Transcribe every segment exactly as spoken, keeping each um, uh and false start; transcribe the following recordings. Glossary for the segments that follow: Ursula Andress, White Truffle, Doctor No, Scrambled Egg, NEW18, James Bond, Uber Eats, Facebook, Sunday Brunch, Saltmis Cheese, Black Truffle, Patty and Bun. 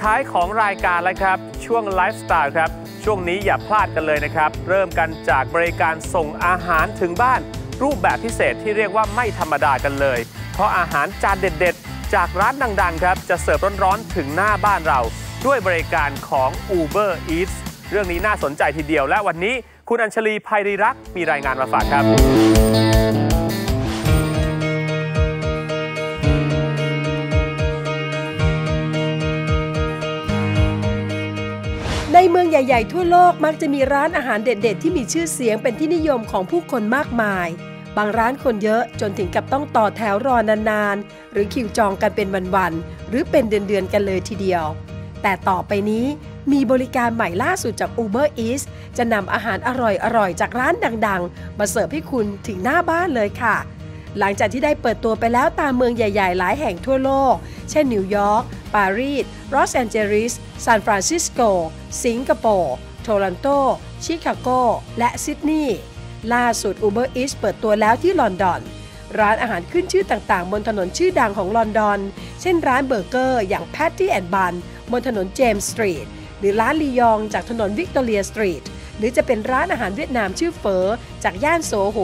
ท้ายของรายการแล้วครับช่วงไลฟ์สไตล์ครับช่วงนี้อย่าพลาดกันเลยนะครับเริ่มกันจากบริการส่งอาหารถึงบ้านรูปแบบพิเศษที่เรียกว่าไม่ธรรมดากันเลยเพราะอาหารจานเด็ดๆจากร้านดังๆครับจะเสิร์ฟร้อนๆถึงหน้าบ้านเราด้วยบริการของ Uber Eats เรื่องนี้น่าสนใจทีเดียวและวันนี้คุณอัญชลีภัยรีรักษ์มีรายงานมาฝากครับในเมืองใหญ่ๆทั่วโลกมักจะมีร้านอาหารเด็ดๆที่มีชื่อเสียงเป็นที่นิยมของผู้คนมากมายบางร้านคนเยอะจนถึงกับต้องต่อแถวรอนานๆหรือคิวจองกันเป็นวันๆหรือเป็นเดือนๆกันเลยทีเดียวแต่ต่อไปนี้มีบริการใหม่ล่าสุดจาก Uber Eats จะนำอาหารอร่อยๆจากร้านดังๆมาเสิร์ฟให้คุณถึงหน้าบ้านเลยค่ะหลังจากที่ได้เปิดตัวไปแล้วตามเมืองใหญ่ๆหลายแห่งทั่วโลกเช่นนิวยอร์กปารีสลอสแอนเจลิสซานฟรานซิสโกสิงคโปร์โทรอนโตชิคาโกและซิดนีย์ล่าสุด Uber Eats เปิดตัวแล้วที่ลอนดอนร้านอาหารขึ้นชื่อต่างๆบนถนนชื่อดังของลอนดอนเช่นร้านเบอร์เกอร์อย่าง Patty and Bun บนถนนเจมส์สตรีทหรือร้านลียองจากถนนวิกตอเรียสตรีทหรือจะเป็นร้านอาหารเวียดนามชื่อเฟอจากย่านโซโห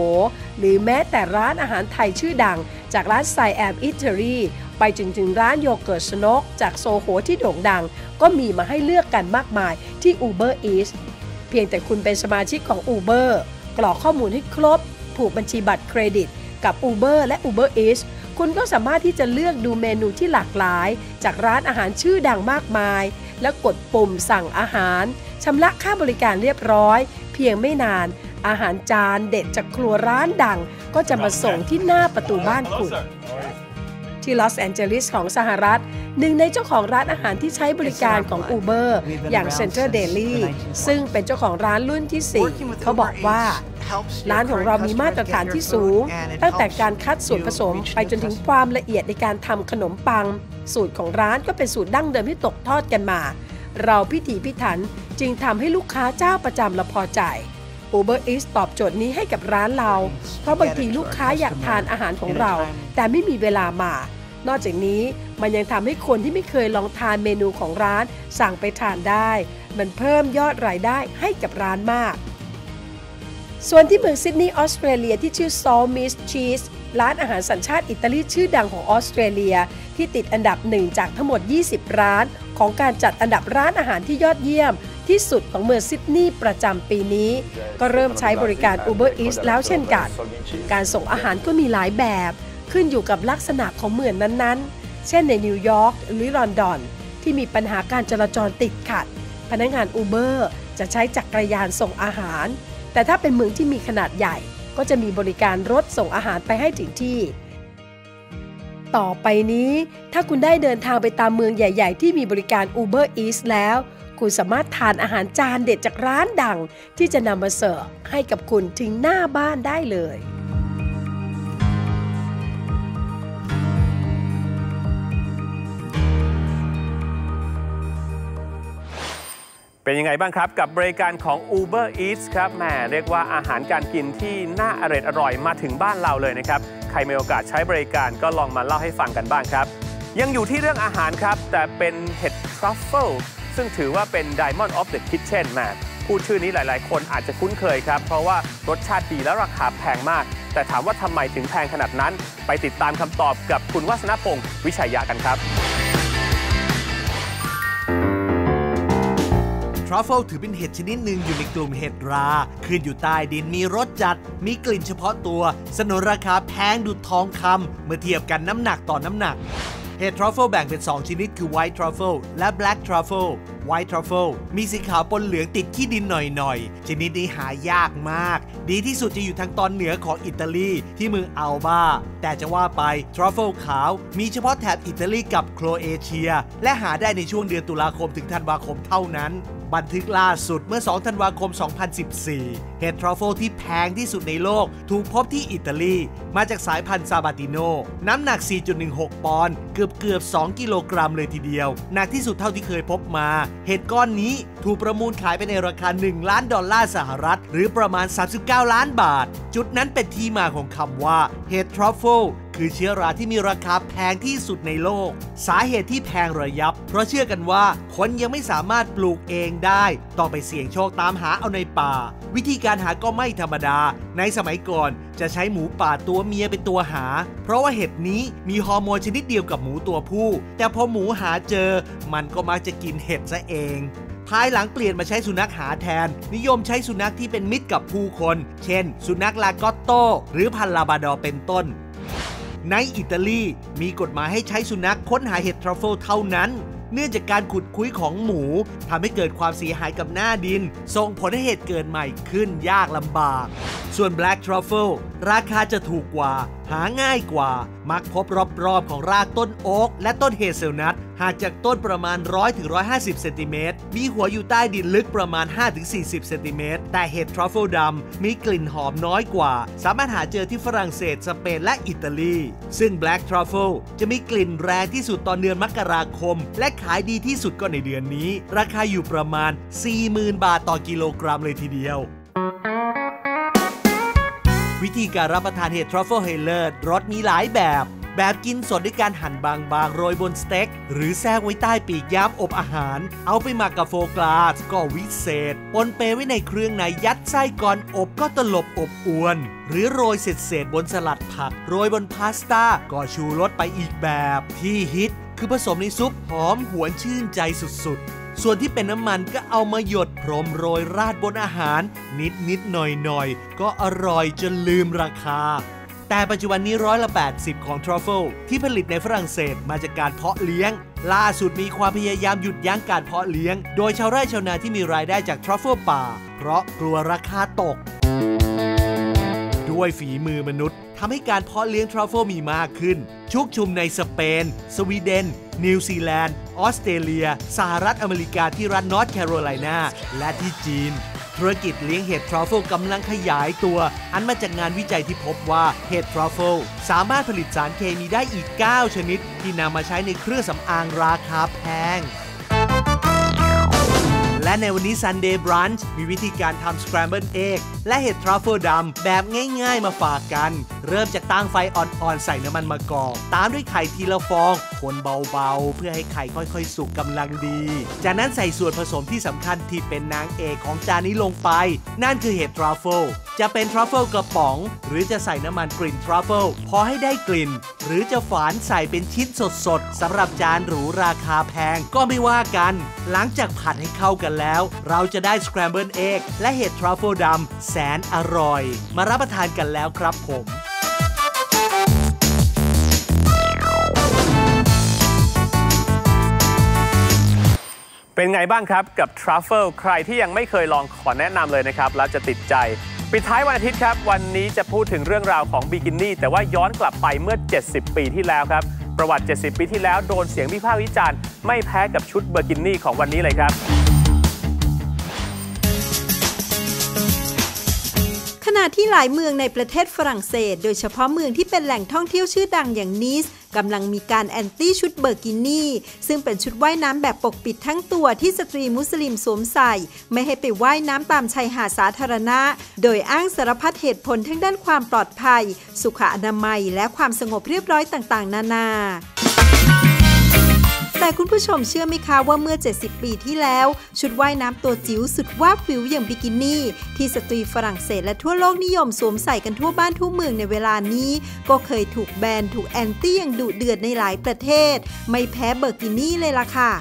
หรือแม้แต่ร้านอาหารไทยชื่อดังจากร้านไซแอมอิตาลีไปจนถึงร้านโยเกิร์ตสโนกจากโซโหที่โด่งดังก็มีมาให้เลือกกันมากมายที่ Uber Eats เพียงแต่คุณเป็นสมาชิกของ Uber กรอกข้อมูลให้ครบผูกบัญชีบัตรเครดิตกับ Uber และ Uber Eats คุณก็สามารถที่จะเลือกดูเมนูที่หลากหลายจากร้านอาหารชื่อดังมากมายและกดปุ่มสั่งอาหารชำระค่าบริการเรียบร้อยเพียงไม่นานอาหารจานเด็ดจากครัวร้านดังก็จะมาส่งที่หน้าประตูบ้านคุณที่ลอสแอนเจลิสของสหรัฐหนึ่งในเจ้าของร้านอาหารที่ใช้บริการของ Uber อย่างเซ็นเตอร์เดลี่ซึ่งเป็นเจ้าของร้านรุ่นที่สี่เขาบอกว่าร้านของเรามีมาตรฐานที่สูงตั้งแต่การคัดส่วนผสมไปจนถึงความละเอียดในการทำขนมปังสูตรของร้านก็เป็นสูตรดั้งเดิมที่ตกทอดกันมาเราพิถีพิถันจึงทำให้ลูกค้าเจ้าประจำละพอใจ Uber Eats ตอบโจทย์นี้ให้กับร้านเราเพราะบางทีลูกค้าอยากทานอาหารของเราแต่ไม่มีเวลามานอกจากนี้มันยังทำให้คนที่ไม่เคยลองทานเมนูของร้านสั่งไปทานได้มันเพิ่มยอดรายได้ให้กับร้านมากส่วนที่เมืองซิดนีย์ออสเตรเลียที่ชื่อ Saltmis Cheese ร้านอาหารสัญชาติอิตาลีชื่อดังของออสเตรเลียที่ติดอันดับหนึ่งจากทั้งหมดยี่สิบร้านของการจัดอันดับร้านอาหารที่ยอดเยี่ยมที่สุดของเมืองซิดนีย์ประจำปีนี้ก็เริ่มใช้บริการ Uber Eats แล้วเช่นกันการส่งอาหารก็มีหลายแบบขึ้นอยู่กับลักษณะของเมืองนั้นๆเช่นในนิวยอร์กหรือลอนดอนที่มีปัญหาการจราจรติดขัดพนักงาน Uber จะใช้จักรยานส่งอาหารแต่ถ้าเป็นเมืองที่มีขนาดใหญ่ก็จะมีบริการรถส่งอาหารไปให้ถึงที่ต่อไปนี้ถ้าคุณได้เดินทางไปตามเมืองใหญ่ๆที่มีบริการ Uber Eats แล้วคุณสามารถทานอาหารจานเด็ดจากร้านดังที่จะนำมาเสิร์ฟให้กับคุณถึงหน้าบ้านได้เลยเป็นยังไงบ้างครับกับบริการของ Uber Eats ครับแหมเรียกว่าอาหารการกินที่น่าอร่อยอร่อยมาถึงบ้านเราเลยนะครับใครมีโอกาสใช้บริการก็ลองมาเล่าให้ฟังกันบ้างครับยังอยู่ที่เรื่องอาหารครับแต่เป็นเห็ดทรัฟเฟิลซึ่งถือว่าเป็น Diamond of the Kitchen แหมพูดชื่อนี้หลายๆคนอาจจะคุ้นเคยครับเพราะว่ารสชาติดีและราคาแพงมากแต่ถามว่าทำไมถึงแพงขนาดนั้นไปติดตามคำตอบกับคุณวัฒนพงศ์วิชัยยากันครับทรัฟเฟิลถือเป็นเห็ดชนิดหนึ่งอยู่ในกลุ่มเห็ดราขึ้นอยู่ใต้ดินมีรสจัดมีกลิ่นเฉพาะตัวสนนราคาแพงดุจทองคำเมื่อเทียบกันน้ำหนักต่อน้ำหนักเห็ดทรัฟเฟิลแบ่งเป็นสองชนิดคือ White Truffle และ Black Truffle White Truffle มีสีขาวปนเหลืองติดขี้ดินหน่อยๆชนิดนี้หายากมากดีที่สุดจะอยู่ทางตอนเหนือของอิตาลีที่เมืองอัลบาแต่จะว่าไปทรัฟเฟิลขาวมีเฉพาะแถบอิตาลีกับโครเอเชียและหาได้ในช่วงเดือนตุลาคมถึงธันวาคมเท่านั้นบันทึกล่าสุดเมื่อสองธันวาคมสองพันสิบสี่เห็ดทรัฟเฟิลที่แพงที่สุดในโลกถูกพบที่อิตาลีมาจากสายพันธุ์ซาบาติโนน้ำหนัก สี่จุดหนึ่งหก ปอนด์เกือบเกือบสองกิโลกรัมเลยทีเดียวหนักที่สุดเท่าที่เคยพบมาเห็ดก้อนนี้ถูกประมูลขายไปในราคาหนึ่งล้านดอลลาร์สหรัฐหรือประมาณสามสิบเก้าล้านบาทจุดนั้นเป็นที่มาของคำว่าเห็ดทรัฟเฟิล คือเชื้อราที่มีราคาแพงที่สุดในโลกสาเหตุที่แพงระยับเพราะเชื่อกันว่าคนยังไม่สามารถปลูกเองได้ต้องไปเสี่ยงโชคตามหาเอาในป่าวิธีการหาก็ไม่ธรรมดาในสมัยก่อนจะใช้หมูป่าตัวเมียเป็นตัวหาเพราะว่าเห็ดนี้มีฮอร์โมนชนิดเดียวกับหมูตัวผู้แต่พอหมูหาเจอมันก็มักจะกินเห็ดซะเองภายหลังเปลี่ยนมาใช้สุนัขหาแทนนิยมใช้สุนัขที่เป็นมิตรกับผู้คนเช่นสุนัขลากอตโต้หรือพันธุ์ลาบราดอร์เป็นต้นในอิตาลีมีกฎหมายให้ใช้สุนัขค้นหาเห็ดทรัฟเฟิลเท่านั้นเนื่องจากการขุดคุ้ยของหมูทำให้เกิดความเสียหายกับหน้าดินส่งผลให้เห็ดเกิดใหม่ขึ้นยากลำบากส่วน Black Truffle ราคาจะถูกกว่าหาง่ายกว่ามักพบรอบๆของรากต้นโอ๊กและต้นเฮเซลนัทห่างจากต้นประมาณ ร้อยถึงร้อยห้าสิบ เซนติเมตรมีหัวอยู่ใต้ดินลึกประมาณ ห้าถึงสี่สิบ เซนติเมตรแต่เห็ดทรัฟเฟิลดำมีกลิ่นหอมน้อยกว่าสามารถหาเจอที่ฝรั่งเศสสเปนและอิตาลีซึ่ง Black Truffle จะมีกลิ่นแรงที่สุดตอนเดือนมกราคมและขายดีที่สุดก็ในเดือนนี้ราคาอยู่ประมาณ สี่หมื่น บาทต่อกิโลกรัมเลยทีเดียววิธีการรับประทานเห็ดทรัฟเฟิลเฮเลิศรสมีหลายแบบแบบกินสดด้วยการหั่นบางๆโรยบนสเต็กหรือแทรกไว้ใต้ปีกย่ามอบอาหารเอาไปหมักกับโฟกราสก็วิเศษปนเปไว้ในเครื่องในยัดไส้ก่อนอบก็ตลบอบอวนหรือโรยเศษๆบนสลัดผักโรยบนพาสต้าก็ชูรสไปอีกแบบที่ฮิตคือผสมในซุปหอมหวนชื่นใจสุดๆส่วนที่เป็นน้ำมันก็เอามาหยดพรมโรยราดบนอาหารนิดนิดหน่อยหน่อยก็อร่อยจนลืมราคาแต่ปัจจุบันนี้ร้อยละแปดสิบของทรัฟเฟิลที่ผลิตในฝรั่งเศสมาจากการเพาะเลี้ยงล่าสุดมีความพยายามหยุดยั้งการเพาะเลี้ยงโดยชาวไร่ชาวนาที่มีรายได้จากทรัฟเฟิลป่าเพราะกลัวราคาตกด้วยฝีมือมนุษย์ทำให้การเพาะเลี้ยงทรัฟเฟิลมีมากขึ้นชุกชุมในสเปนสวีเดนนิวซีแลนด์ออสเตรเลียสหรัฐอเมริกาที่รัฐนอร์ทแคโรไลนาและที่จีนธุรกิจเลี้ยงเห็ดทรัฟเฟิลกำลังขยายตัวอันมาจากงานวิจัยที่พบว่าเห็ดทรัฟเฟิลสามารถผลิตสารเคมีได้อีกเก้าชนิดที่นำมาใช้ในเครื่องสำอางราคาแพงและในวันนี้ Sunday Brunch มีวิธีการทำ Scrambled Egg และเห็ดทรัฟเฟิลดำแบบง่ายๆมาฝากกันเริ่มจากตั้งไฟอ่อนๆใส่น้ำมันมะกอกตามด้วยไข่ทีละฟองคนเบาๆเพื่อให้ไข่ค่อยๆสุกกำลังดีจากนั้นใส่ส่วนผสมที่สำคัญที่เป็นนางเอกของจานนี้ลงไปนั่นคือเห็ดทรัฟเฟิลจะเป็นทรัฟเฟิลกระป๋องหรือจะใส่น้ำมันกลิ่นทรัฟเฟิลพอให้ได้กลิ่นหรือจะฝานใส่เป็นชิ้นสดๆสำหรับจานหรูราคาแพงก็ไม่ว่ากันหลังจากผัดให้เข้ากันแล้วเราจะได้ Scrambled Egg และเห็ดทรัฟเฟิลดำแสนอร่อยมารับประทานกันแล้วครับผมเป็นไงบ้างครับกับทรัฟเฟิลใครที่ยังไม่เคยลองขอแนะนำเลยนะครับแล้วจะติดใจปิดท้ายวันอาทิตย์ครับวันนี้จะพูดถึงเรื่องราวของบิกินี่แต่ว่าย้อนกลับไปเมื่อเจ็ดสิบปีที่แล้วครับประวัติเจ็ดสิบปีที่แล้วโดนเสียงวิพากษ์วิจารณ์ไม่แพ้กับชุดบิกินี่ของวันนี้เลยครับขณะที่หลายเมืองในประเทศฝรั่งเศสโดยเฉพาะเมืองที่เป็นแหล่งท่องเที่ยวชื่อดังอย่างนีสกำลังมีการแอนตี้ชุดเบอร์กินี่ซึ่งเป็นชุดว่ายน้ำแบบปกปิดทั้งตัวที่สตรีมุสลิมสวมใส่ไม่ให้ไปว่ายน้ำตามชายหาดสาธารณะโดยอ้างสารพัดเหตุผลทั้งด้านความปลอดภัยสุขอนามัยและความสงบเรียบร้อยต่างๆนานาแต่คุณผู้ชมเชื่อไหมคะว่าเมื่อเจ็ดสิบปีที่แล้วชุดว่ายน้ำตัวจิ๋วสุดวาบวิวอย่างบิกินี่ที่สตรีฝรั่งเศสและทั่วโลกนิยมสวมใส่กันทั่วบ้านทั่วเมืองในเวลานี้ก็เคยถูกแบนถูกแอนตี้อย่างดุเดือดในหลายประเทศไม่แพ้เบอร์กินี่เลยล่ะค่ะ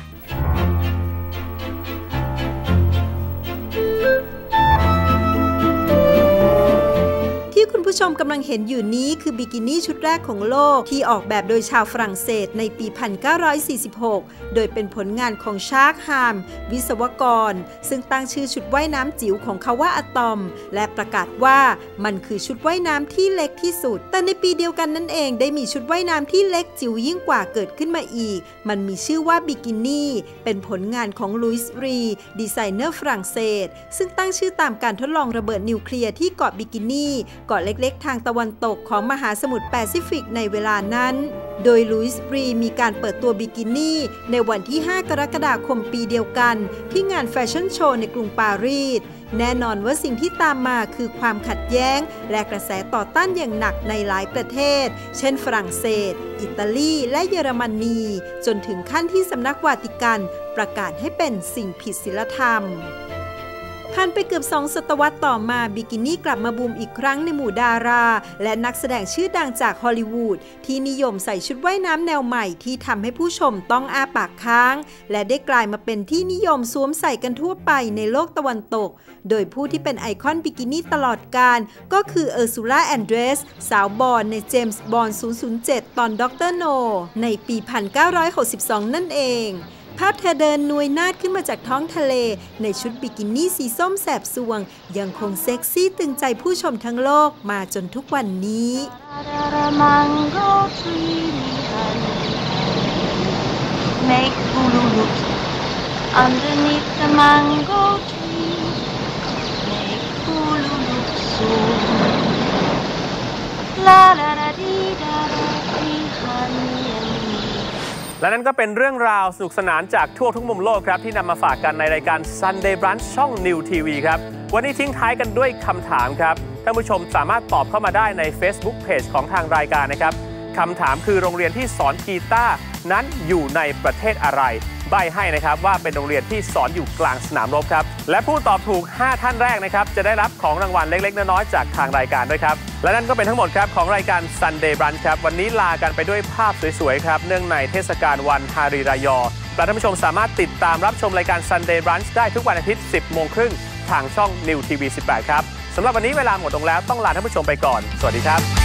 ที่คุณผู้ชมกำลังเห็นอยู่นี้คือบิกินี่ชุดแรกของโลกที่ออกแบบโดยชาวฝรั่งเศสในปีหนึ่งพันเก้าร้อยสี่สิบหกโดยเป็นผลงานของชาร์คฮามวิศวกรซึ่งตั้งชื่อชุดว่ายน้ำจิ๋วของเขาว่าอะตอมและประกาศว่ามันคือชุดว่ายน้ำที่เล็กที่สุดแต่ในปีเดียวกันนั่นเองได้มีชุดว่ายน้ำที่เล็กจิ๋วยิ่งกว่าเกิดขึ้นมาอีกมันมีชื่อว่าบิกินี่เป็นผลงานของลุยส์รีดีไซเนอร์ฝรั่งเศสซึ่งตั้งชื่อตามการทดลองระเบิดนิวเคลียร์ที่เกาะบิกินี่เกาะเล็กๆทางตะวันตกของมหาสมุทรแปซิฟิกในเวลานั้นโดยลุยส์บรีมีการเปิดตัวบิกินี่ในวันที่ห้ากรกฎาคมปีเดียวกันที่งานแฟชั่นโชว์ในกรุงปารีส แน่นอนว่าสิ่งที่ตามมาคือความขัดแย้งและกระแสต่อต้านอย่างหนักในหลายประเทศเช่นฝรั่งเศสอิตาลีและเยอรมนีจนถึงขั้นที่สำนักวาติกันประกาศให้เป็นสิ่งผิดศีลธรรมผ่านไปเกือบสองศตวรรษต่อมาบิกินี่กลับมาบูมอีกครั้งในหมู่ดาราและนักแสดงชื่อดังจากฮอลลีวูดที่นิยมใส่ชุดว่ายน้ำแนวใหม่ที่ทำให้ผู้ชมต้องอ้าปากค้างและได้กลายมาเป็นที่นิยมสวมใส่กันทั่วไปในโลกตะวันตกโดยผู้ที่เป็นไอคอนบิกินี่ตลอดกาลก็คือเออร์ซูล่าแอนเดรสสาวบอนในเจมส์บอนด์ศูนย์ศูนย์เจ็ดตอนด็อกเตอร์โนในปีหนึ่งเก้าหกสองนั่นเองภาพเธอเดินนวยนาดขึ้นมาจากท้องทะเลในชุดบิกินี่สีส้มแสบสวงยังคงเซ็กซี่ตึงใจผู้ชมทั้งโลกมาจนทุกวันนี้และนั่นก็เป็นเรื่องราวสนุกสนานจากทั่วทุกมุมโลกครับที่นำมาฝากกันในรายการ Sunday Brunch ช่อง New ที วี ครับวันนี้ทิ้งท้ายกันด้วยคำถามครับท่านผู้ชมสามารถตอบเข้ามาได้ใน Facebook Page ของทางรายการนะครับคำถามคือโรงเรียนที่สอนกีตาร์นั้นอยู่ในประเทศอะไรใบ้ให้นะครับว่าเป็นโรงเรียนที่สอนอยู่กลางสนามรบครับและผู้ตอบถูกห้าท่านแรกนะครับจะได้รับของรางวัลเล็กๆน้อยๆจากทางรายการด้วยครับและนั่นก็เป็นทั้งหมดครับของรายการ Sunday Brunch ครับวันนี้ลากันไปด้วยภาพสวยๆครับเนื่องในเทศกาลวันฮารีรายอ์และท่านผู้ชมสามารถติดตามรับชมรายการ Sunday Brunch ได้ทุกวันอาทิตย์ สิบโมงครึ่งทางช่อง New ที วี สิบแปดครับสำหรับวันนี้เวลาหมดลงแล้วต้องลาท่านผู้ชมไปก่อนสวัสดีครับ